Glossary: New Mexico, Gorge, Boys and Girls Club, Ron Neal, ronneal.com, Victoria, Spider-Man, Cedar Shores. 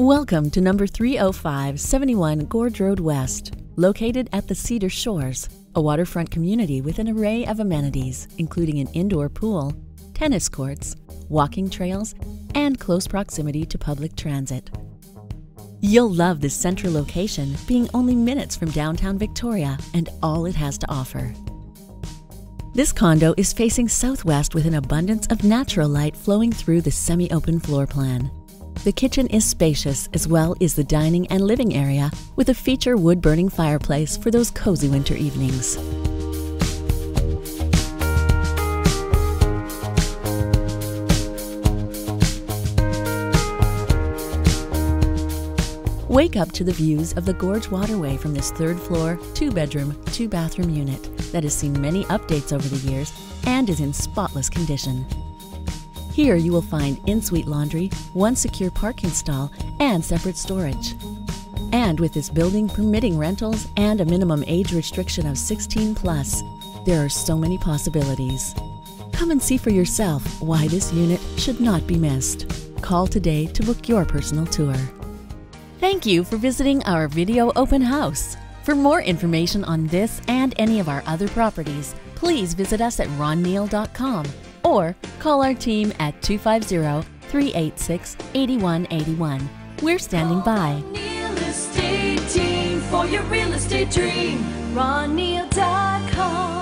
Welcome to number 30571 Gorge Road West, located at the Cedar Shores, a waterfront community with an array of amenities, including an indoor pool, tennis courts, walking trails, and close proximity to public transit. You'll love this central location, being only minutes from downtown Victoria and all it has to offer. This condo is facing southwest with an abundance of natural light flowing through the semi-open floor plan. The kitchen is spacious, as well as the dining and living area, with a feature wood-burning fireplace for those cozy winter evenings. Wake up to the views of the Gorge waterway from this third-floor, two-bedroom, two-bathroom unit that has seen many updates over the years and is in spotless condition. Here you will find in-suite laundry, one secure parking stall, and separate storage. And with this building permitting rentals and a minimum age restriction of 16+, there are so many possibilities. Come and see for yourself why this unit should not be missed. Call today to book your personal tour. Thank you for visiting our video open house. For more information on this and any of our other properties, please visit us at ronneal.com or call our team at 250-386-8181. We're standing by. Ron Neal Estate Team for your real estate dream. ronneal.com